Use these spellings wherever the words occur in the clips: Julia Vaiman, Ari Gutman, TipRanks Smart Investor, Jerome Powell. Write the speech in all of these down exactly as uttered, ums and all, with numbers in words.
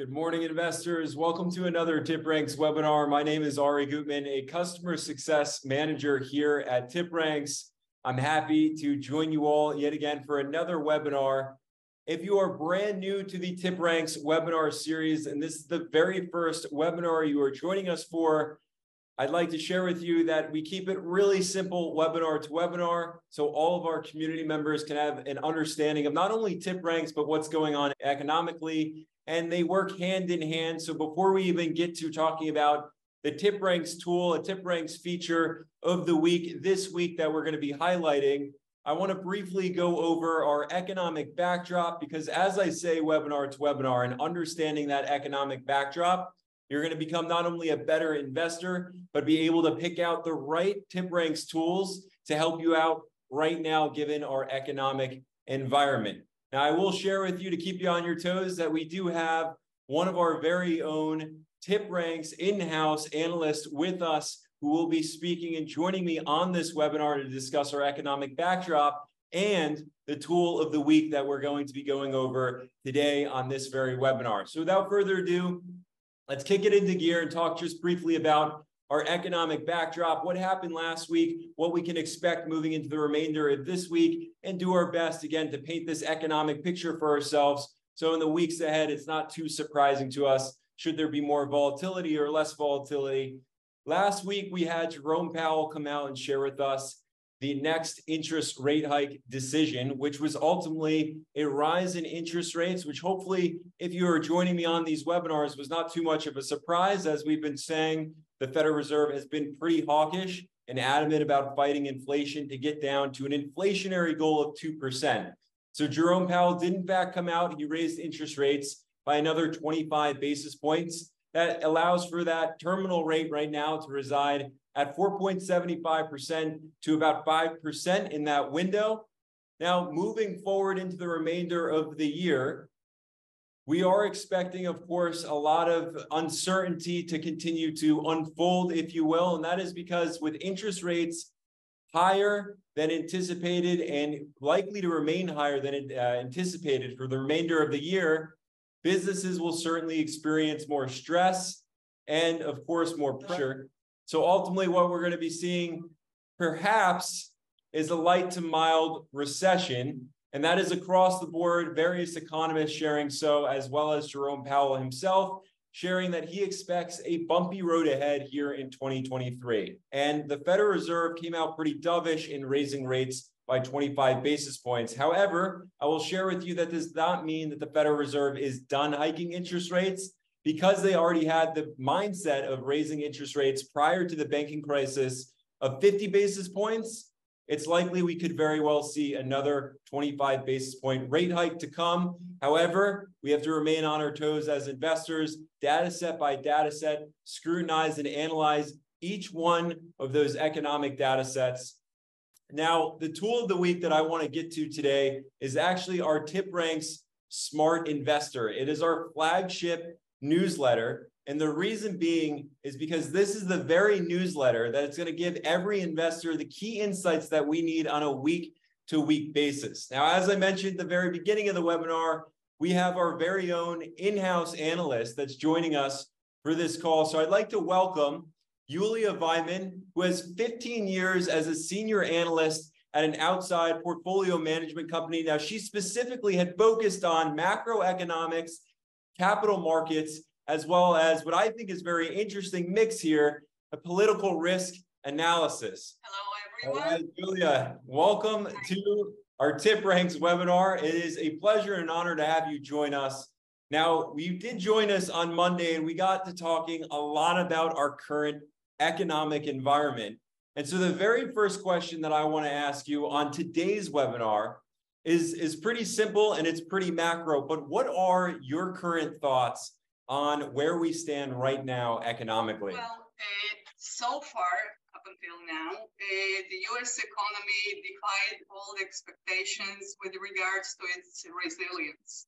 Good morning, investors. Welcome to another TipRanks webinar. My name is Ari Gutman, a customer success manager here at TipRanks. I'm happy to join you all yet again for another webinar. If you are brand new to the TipRanks webinar series, and this is the very first webinar you are joining us for, I'd like to share with you that we keep it really simple webinar to webinar, so all of our community members can have an understanding of not only TipRanks, but what's going on economically, and they work hand in hand. So before we even get to talking about the TipRanks tool, a TipRanks feature of the week this week that we're going to be highlighting, I want to briefly go over our economic backdrop, because as I say, webinar to webinar, and understanding that economic backdrop, you're going to become not only a better investor, but be able to pick out the right TipRanks tools to help you out right now, given our economic environment. Now, I will share with you, to keep you on your toes, that we do have one of our very own TipRanks in-house analysts with us who will be speaking and joining me on this webinar to discuss our economic backdrop and the tool of the week that we're going to be going over today on this very webinar. So without further ado, let's kick it into gear and talk just briefly about our economic backdrop, what happened last week, what we can expect moving into the remainder of this week, and do our best, again, to paint this economic picture for ourselves, so in the weeks ahead, it's not too surprising to us should there be more volatility or less volatility. Last week, we had Jerome Powell come out and share with us the next interest rate hike decision, which was ultimately a rise in interest rates, which hopefully, if you are joining me on these webinars, was not too much of a surprise. As we've been saying, the Federal Reserve has been pretty hawkish and adamant about fighting inflation to get down to an inflationary goal of two percent. So Jerome Powell did in fact come out. He raised interest rates by another twenty-five basis points. That allows for that terminal rate right now to reside at four point seven five percent to about five percent in that window. Now, moving forward into the remainder of the year, we are expecting, of course, a lot of uncertainty to continue to unfold, if you will, and that is because with interest rates higher than anticipated and likely to remain higher than uh, anticipated for the remainder of the year, businesses will certainly experience more stress and, of course, more pressure. So ultimately, what we're going to be seeing perhaps is a light to mild recession, and that is across the board, various economists sharing so, as well as Jerome Powell himself sharing that he expects a bumpy road ahead here in twenty twenty-three. And the Federal Reserve came out pretty dovish in raising rates by twenty-five basis points. However, I will share with you that does not mean that the Federal Reserve is done hiking interest rates, because they already had the mindset of raising interest rates prior to the banking crisis of fifty basis points. It's likely we could very well see another twenty-five basis point rate hike to come. However, we have to remain on our toes as investors, data set by data set, scrutinize and analyze each one of those economic data sets. Now, the tool of the week that I want to get to today is actually our TipRanks Smart Investor. It is our flagship newsletter, and the reason being is because this is the very newsletter that it's going to give every investor the key insights that we need on a week-to-week basis. Now, as I mentioned at the very beginning of the webinar, we have our very own in-house analyst that's joining us for this call, so I'd like to welcome Julia Vaiman, who has fifteen years as a senior analyst at an outside portfolio management company. Now, she specifically had focused on macroeconomics, capital markets, as well as what I think is very interesting mix here, a political risk analysis. Hello, everyone. All right, Julia, welcome Hi. to our TipRanks webinar. It is a pleasure and honor to have you join us. Now, you did join us on Monday, and we got to talking a lot about our current economic environment. And so the very first question that I want to ask you on today's webinar is, is pretty simple, and it's pretty macro, but what are your current thoughts on where we stand right now economically? Well, uh, so far, up until now, uh, the U S economy defied all the expectations with regards to its resilience.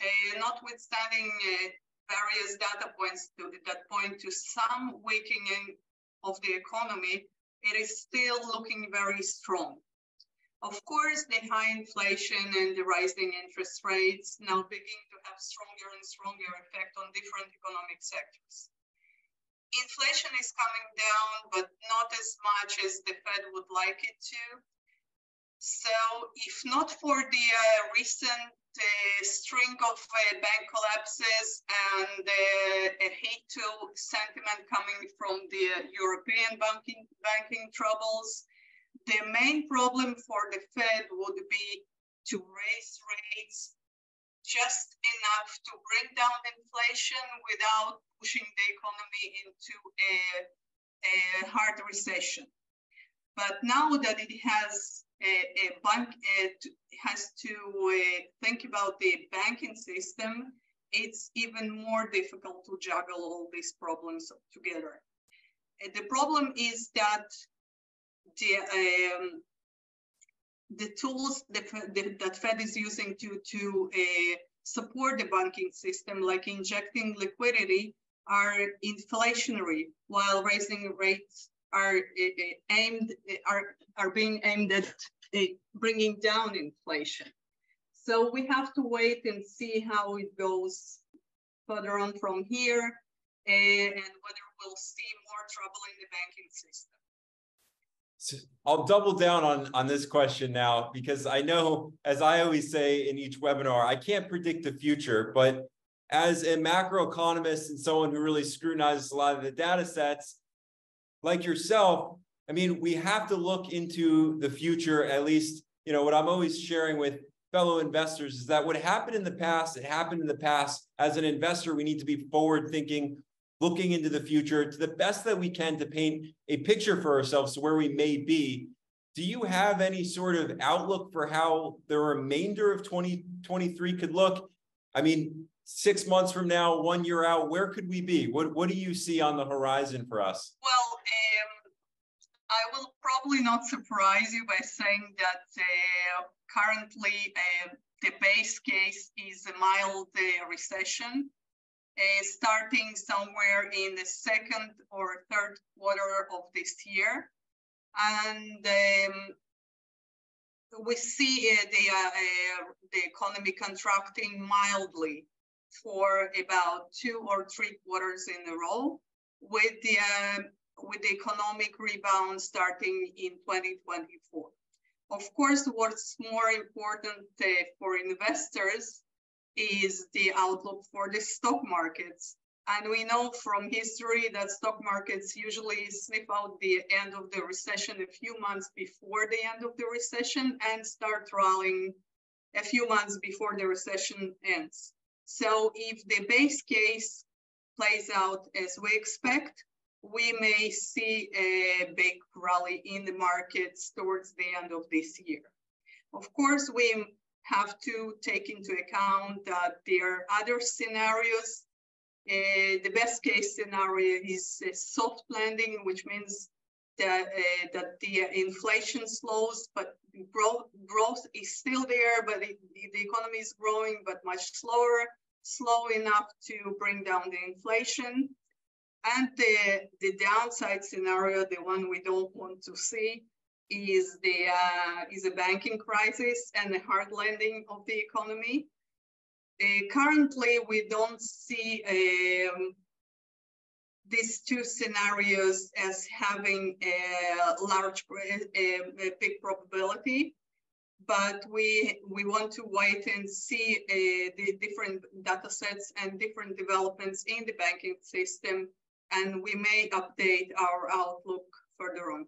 Uh, notwithstanding uh, various data points to, that point to some weakening of the economy, it is still looking very strong. Of course, the high inflation and the rising interest rates now begin to have stronger and stronger effect on different economic sectors. Inflation is coming down, but not as much as the Fed would like it to. So if not for the uh, recent uh, string of uh, bank collapses and uh, a hate to sentiment coming from the European banking, banking troubles, the main problem for the Fed would be to raise rates just enough to bring down inflation without pushing the economy into a, a hard recession. But now that it has a, a bank, it has to uh, think about the banking system, it's even more difficult to juggle all these problems together. Uh, the problem is that The, um, the tools that, that, that Fed is using to, to uh, support the banking system, like injecting liquidity, are inflationary, while raising rates are uh, aimed are, are being aimed at uh, bringing down inflation. So we have to wait and see how it goes further on from here, uh, and whether we'll see more trouble in the banking system. So I'll double down on, on this question now, because I know, as I always say in each webinar, I can't predict the future, but as a macroeconomist and someone who really scrutinizes a lot of the data sets, like yourself, I mean, we have to look into the future. At least, you know, what I'm always sharing with fellow investors is that what happened in the past, it happened in the past. As an investor, we need to be forward thinking, looking into the future to the best that we can to paint a picture for ourselves to where we may be. Do you have any sort of outlook for how the remainder of twenty twenty-three could look? I mean, six months from now, one year out, where could we be? What, what do you see on the horizon for us? Well, um, I will probably not surprise you by saying that uh, currently uh, the base case is a mild uh, recession. Uh, starting somewhere in the second or third quarter of this year. And um, we see uh, the, uh, uh, the economy contracting mildly for about two or three quarters in a row, with the, uh, with the economic rebound starting in twenty twenty-four. Of course, what's more important uh, for investors is the outlook for the stock markets. And we know from history that stock markets usually sniff out the end of the recession a few months before the end of the recession and start rallying a few months before the recession ends. So if the base case plays out as we expect, we may see a big rally in the markets towards the end of this year. Of course, we have to take into account that there are other scenarios. Uh, the best case scenario is a soft landing, which means that, uh, that the inflation slows, but growth, growth is still there, but it, the economy is growing, but much slower, slow enough to bring down the inflation. And the, the downside scenario, the one we don't want to see, is the uh, is a banking crisis and a hard landing of the economy. Uh, currently, we don't see um, these two scenarios as having a large, a, a big probability, but we we want to wait and see uh, the different data sets and different developments in the banking system, and we may update our outlook further on.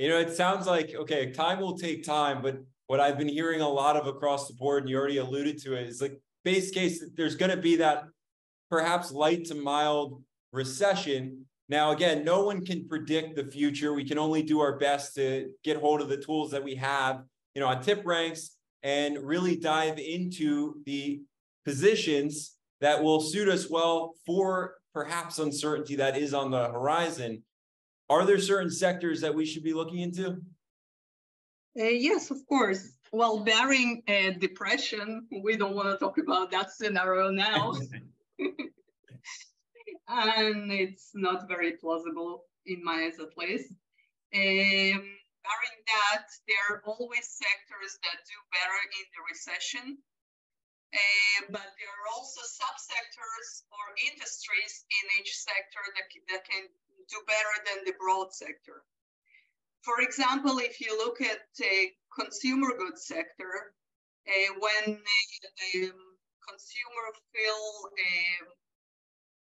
You know, it sounds like, okay, time will take time, but what I've been hearing a lot of across the board, and you already alluded to it, is like base case, there's going to be that perhaps light to mild recession. Now, again, no one can predict the future. We can only do our best to get hold of the tools that we have, you know, on TipRanks, and really dive into the positions that will suit us well for perhaps uncertainty that is on the horizon. Are there certain sectors that we should be looking into? Uh, yes, of course. Well, barring uh, depression, we don't want to talk about that scenario now. And it's not very plausible in my eyes, at least. Um, barring that there are always sectors that do better in the recession, uh, but there are also subsectors or industries in each sector that, that can do better than the broad sector. For example, if you look at the uh, consumer goods sector, uh, when uh, um, consumers feel uh,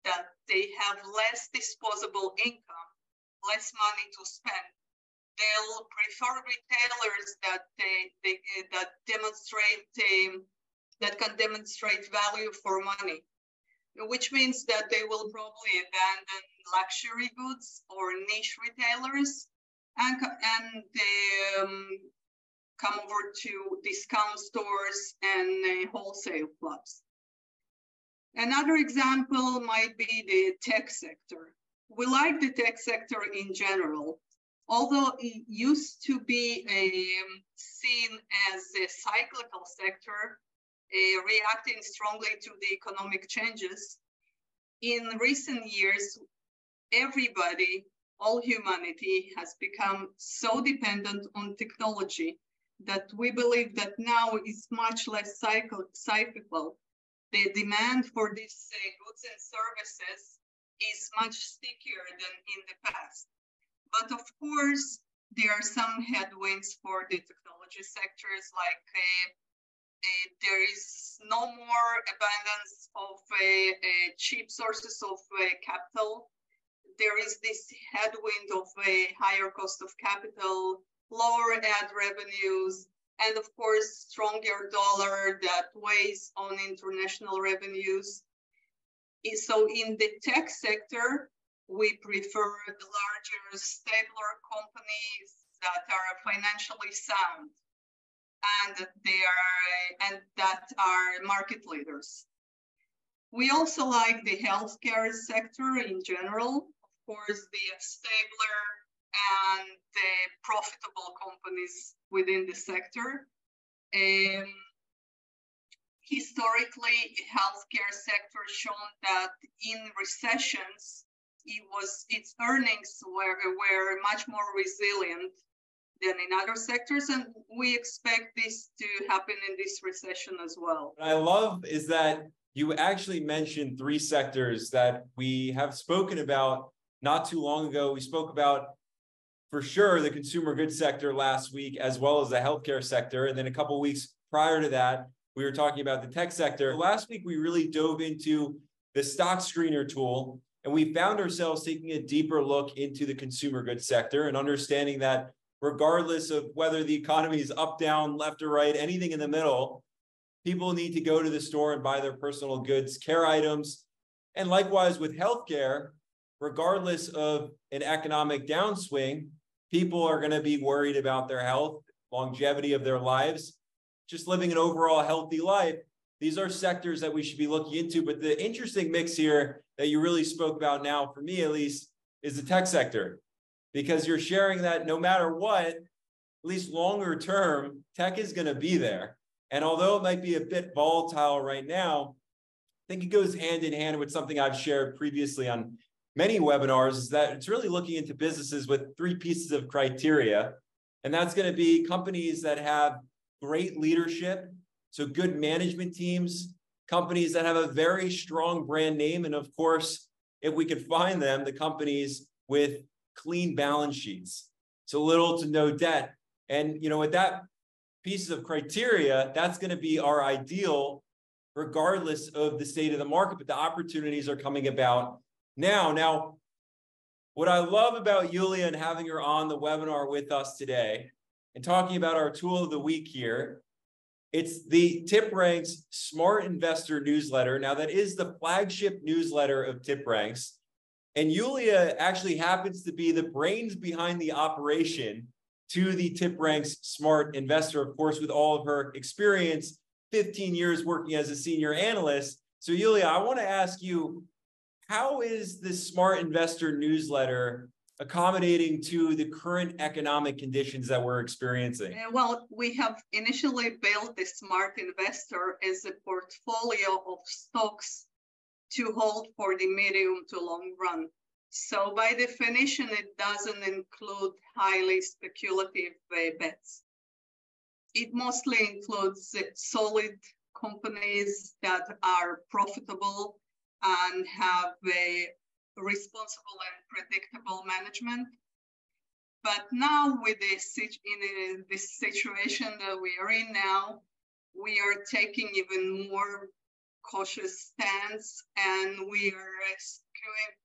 that they have less disposable income, less money to spend, they'll prefer retailers that they, they that demonstrate um, that can demonstrate value for money, which means that they will probably abandon luxury goods or niche retailers and and um, come over to discount stores and uh, wholesale clubs. Another example might be the tech sector. We like the tech sector in general, although it used to be um, seen as a cyclical sector, uh, reacting strongly to the economic changes. In recent years, everybody, all humanity, has become so dependent on technology that we believe that now is much less cyclical. The demand for these uh, goods and services is much stickier than in the past. But of course, there are some headwinds for the technology sectors, like uh, uh, there is no more abundance of uh, uh, cheap sources of uh, capital. There is this headwind of a higher cost of capital, lower ad revenues, and of course, stronger dollar that weighs on international revenues. So in the tech sector, we prefer the larger, stabler companies that are financially sound and that they are and that are market leaders. We also like the healthcare sector in general. Of course, the stabler and the profitable companies within the sector. Um, historically, healthcare sector shown that in recessions, it was its earnings were, were much more resilient than in other sectors, and we expect this to happen in this recession as well. What I love is that you actually mentioned three sectors that we have spoken about not too long ago. We spoke about, for sure, the consumer goods sector last week, as well as the healthcare sector. And then a couple of weeks prior to that, we were talking about the tech sector. Last week, we really dove into the stock screener tool, and we found ourselves taking a deeper look into the consumer goods sector and understanding that regardless of whether the economy is up, down, left or right, anything in the middle, people need to go to the store and buy their personal goods, care items. And likewise with healthcare, regardless of an economic downswing, people are going to be worried about their health, longevity of their lives, just living an overall healthy life. These are sectors that we should be looking into. But the interesting mix here that you really spoke about now, for me at least, is the tech sector, because you're sharing that no matter what, at least longer term, tech is going to be there. And although it might be a bit volatile right now, I think it goes hand in hand with something I've shared previously on many webinars, is that it's really looking into businesses with three pieces of criteria. And that's going to be companies that have great leadership, so good management teams, companies that have a very strong brand name. And of course, if we could find them, the companies with clean balance sheets, so little to no debt. And, you know, with that pieces of criteria, that's going to be our ideal, regardless of the state of the market, but the opportunities are coming about now. Now, what I love about Julia and having her on the webinar with us today and talking about our tool of the week here, it's the TipRanks Smart Investor newsletter. Now, that is the flagship newsletter of TipRanks. And Julia actually happens to be the brains behind the operation to the TipRanks Smart Investor, of course, with all of her experience, fifteen years working as a senior analyst. So, Julia, I want to ask you, how is this Smart Investor newsletter accommodating to the current economic conditions that we're experiencing? Well, we have initially built the Smart Investor as a portfolio of stocks to hold for the medium to long run. So by definition, it doesn't include highly speculative uh, bets. It mostly includes uh, solid companies that are profitable and have a responsible and predictable management. But now with this, in this situation that we are in now, we are taking even more cautious stance, and we are skewing,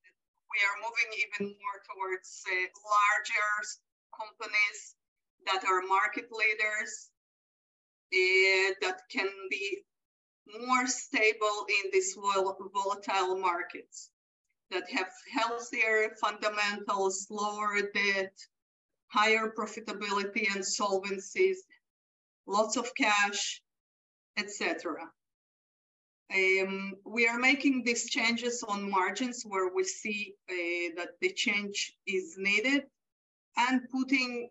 we are moving even more towards uh, larger companies that are market leaders, uh, that can be more stable in these vol volatile markets, that have healthier fundamentals, lower debt, higher profitability and solvencies, lots of cash, et cetera. Um, we are making these changes on margins where we see uh, that the change is needed, and putting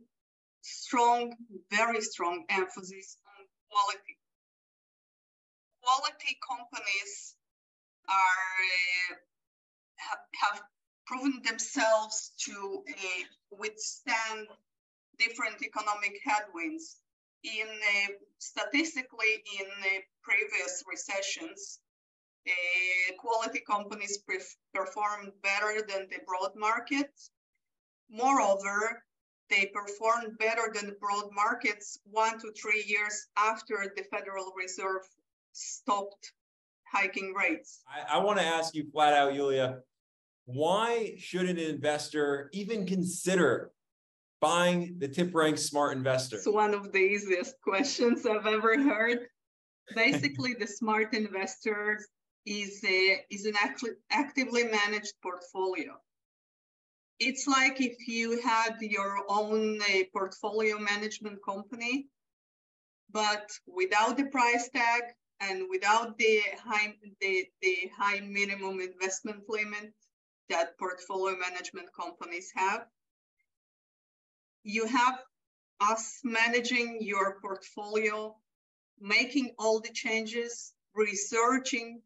strong, very strong emphasis on quality. Quality companies are, uh, have, have proven themselves to uh, withstand different economic headwinds. In uh, statistically, in uh, previous recessions, uh, quality companies pre performed better than the broad market. Moreover, they performed better than broad markets one to three years after the Federal Reserve stopped hiking rates. I, I want to ask you flat out, Julia, why should an investor even consider buying the TipRanks Smart Investor? It's one of the easiest questions I've ever heard. Basically, the Smart Investor is, a, is an act actively managed portfolio. It's like if you had your own uh, portfolio management company, but without the price tag and without the high, the, the high minimum investment limit that portfolio management companies have. You have us managing your portfolio, making all the changes, researching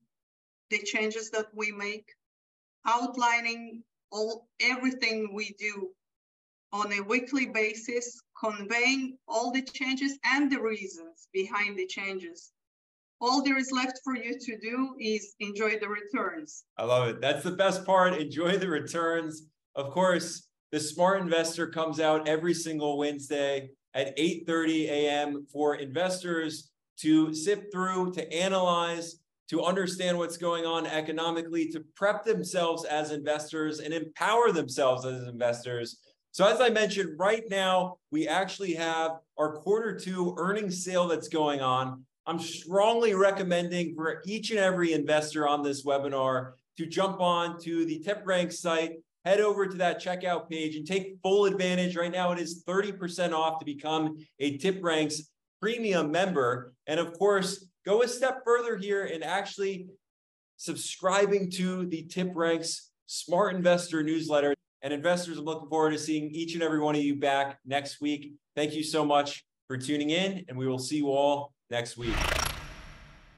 the changes that we make, outlining all everything we do on a weekly basis, conveying all the changes and the reasons behind the changes. All there is left for you to do is enjoy the returns. I love it. That's the best part. Enjoy the returns. Of course, the Smart Investor comes out every single Wednesday at eight thirty a m for investors to sift through, to analyze, to understand what's going on economically, to prep themselves as investors and empower themselves as investors. So as I mentioned, right now, we actually have our quarter two earnings sale that's going on. I'm strongly recommending for each and every investor on this webinar to jump on to the TipRanks site, head over to that checkout page and take full advantage. Right now, it is thirty percent off to become a TipRanks premium member. And of course, go a step further here and actually subscribing to the TipRanks Smart Investor newsletter. And investors, I'm looking forward to seeing each and every one of you back next week. Thank you so much for tuning in, and we will see you all next week.